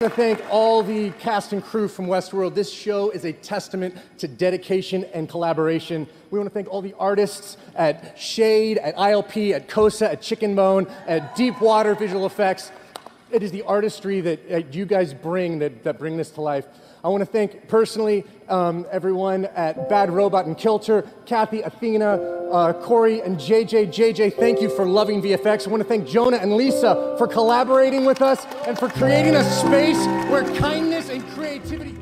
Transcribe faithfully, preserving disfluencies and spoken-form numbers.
I want to thank all the cast and crew from Westworld. This show is a testament to dedication and collaboration. We want to thank all the artists at Shade, at I L P, at COSA, at Chicken Bone, at Deepwater Visual Effects. It is the artistry that, that you guys bring that, that bring this to life. I want to thank personally um, everyone at Bad Robot and Kilter, Kathy, Athena, uh, Corey, and J J. J J, thank you for loving V F X. I want to thank Jonah and Lisa for collaborating with us and for creating a space where kindness and creativity